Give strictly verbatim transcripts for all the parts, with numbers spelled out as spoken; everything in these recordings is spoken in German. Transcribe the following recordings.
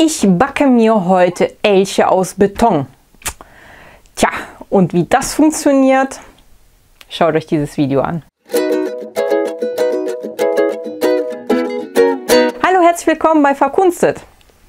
Ich backe mir heute Elche aus Beton. Tja, und wie das funktioniert, schaut euch dieses Video an. Hallo, herzlich willkommen bei Verkunstet.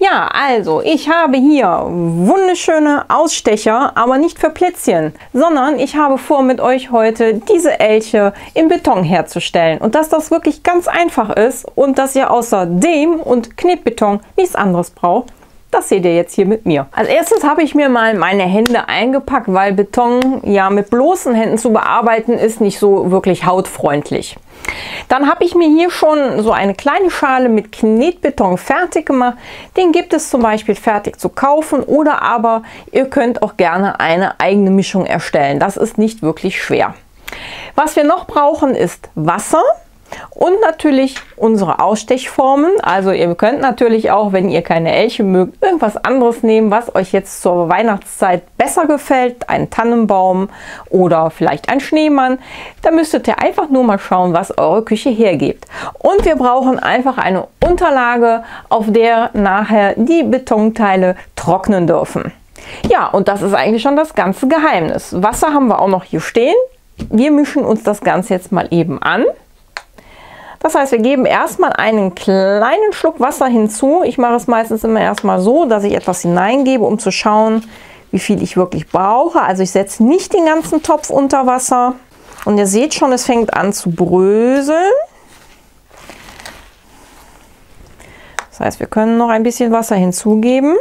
Ja, also ich habe hier wunderschöne Ausstecher, aber nicht für Plätzchen, sondern ich habe vor, mit euch heute diese Elche im Beton herzustellen und dass das wirklich ganz einfach ist und dass ihr außer dem und Knetbeton nichts anderes braucht. Das seht ihr jetzt hier mit mir. Als erstes habe ich mir mal meine Hände eingepackt, weil Beton ja mit bloßen Händen zu bearbeiten ist nicht so wirklich hautfreundlich. Dann habe ich mir hier schon so eine kleine Schale mit Knetbeton fertig gemacht. Den gibt es zum Beispiel fertig zu kaufen oder aber ihr könnt auch gerne eine eigene Mischung erstellen. Das ist nicht wirklich schwer. Was wir noch brauchen ist Wasser. Und natürlich unsere Ausstechformen. Also ihr könnt natürlich auch, wenn ihr keine Elche mögt, irgendwas anderes nehmen, was euch jetzt zur Weihnachtszeit besser gefällt. Ein Tannenbaum oder vielleicht ein Schneemann. Da müsstet ihr einfach nur mal schauen, was eure Küche hergibt. Und wir brauchen einfach eine Unterlage, auf der nachher die Betonteile trocknen dürfen. Ja, und das ist eigentlich schon das ganze Geheimnis. Wasser haben wir auch noch hier stehen. Wir mischen uns das Ganze jetzt mal eben an. Das heißt, wir geben erstmal einen kleinen Schluck Wasser hinzu. Ich mache es meistens immer erstmal so, dass ich etwas hineingebe, um zu schauen, wie viel ich wirklich brauche. Also ich setze nicht den ganzen Topf unter Wasser. Und ihr seht schon, es fängt an zu bröseln. Das heißt, wir können noch ein bisschen Wasser hinzugeben.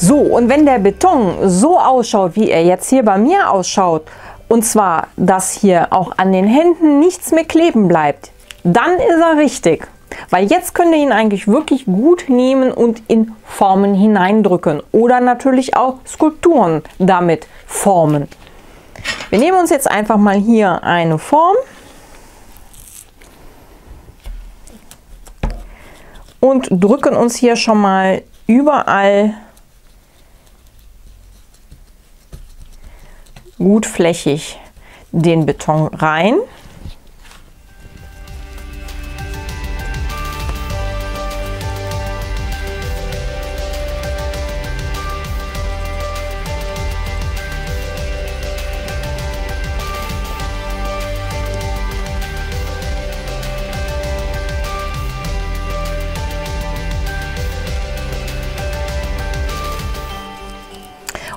So, und wenn der Beton so ausschaut, wie er jetzt hier bei mir ausschaut, und zwar, dass hier auch an den Händen nichts mehr kleben bleibt, dann ist er richtig. Weil jetzt könnt ihr ihn eigentlich wirklich gut nehmen und in Formen hineindrücken oder natürlich auch Skulpturen damit formen. Wir nehmen uns jetzt einfach mal hier eine Form und drücken uns hier schon mal überall gut flächig den Beton rein.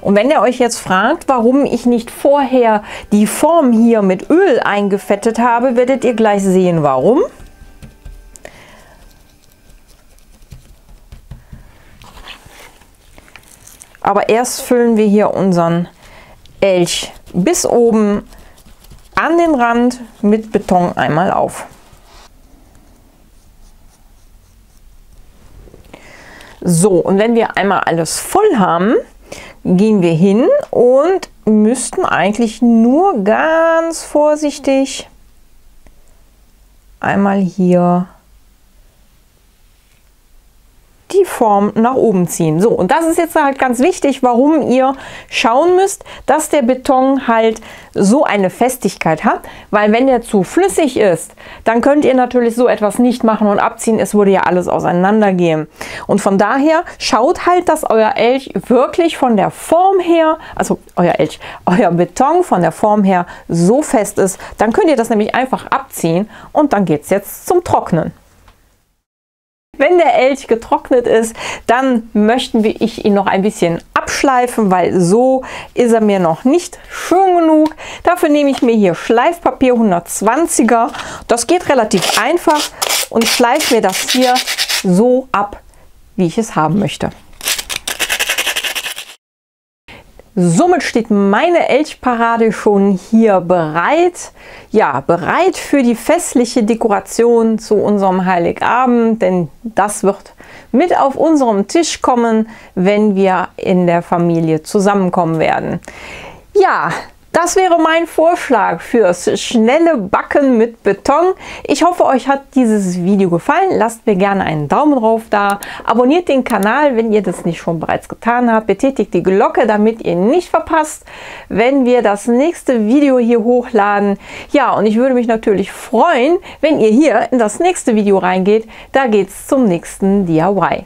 Und wenn ihr euch jetzt fragt, warum ich nicht vorher die Form hier mit Öl eingefettet habe, werdet ihr gleich sehen, warum. Aber erst füllen wir hier unseren Elch bis oben an den Rand mit Beton einmal auf. So, und wenn wir einmal alles voll haben, gehen wir hin und müssten eigentlich nur ganz vorsichtig einmal hier die Form nach oben ziehen. So, und das ist jetzt halt ganz wichtig, warum ihr schauen müsst, dass der Beton halt so eine Festigkeit hat, weil wenn der zu flüssig ist, dann könnt ihr natürlich so etwas nicht machen und abziehen, es würde ja alles auseinandergehen. Und von daher schaut halt, dass euer Elch wirklich von der Form her, also euer Elch, euer Beton von der Form her so fest ist, dann könnt ihr das nämlich einfach abziehen und dann geht es jetzt zum Trocknen. Wenn der Elch getrocknet ist, dann möchten wir ich ihn noch ein bisschen abschleifen, weil so ist er mir noch nicht schön genug. Dafür nehme ich mir hier Schleifpapier hundertzwanziger. Das geht relativ einfach und schleife mir das hier so ab, wie ich es haben möchte. Somit steht meine Elchparade schon hier bereit. Ja, bereit für die festliche Dekoration zu unserem Heiligabend, denn das wird mit auf unserem Tisch kommen, wenn wir in der Familie zusammenkommen werden. Ja, das wäre mein Vorschlag fürs schnelle Backen mit Beton. Ich hoffe, euch hat dieses Video gefallen. Lasst mir gerne einen Daumen drauf da. Abonniert den Kanal, wenn ihr das nicht schon bereits getan habt. Betätigt die Glocke, damit ihr nicht verpasst, wenn wir das nächste Video hier hochladen. Ja, und ich würde mich natürlich freuen, wenn ihr hier in das nächste Video reingeht. Da geht's zum nächsten D I Y.